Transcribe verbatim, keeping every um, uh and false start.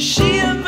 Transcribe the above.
she a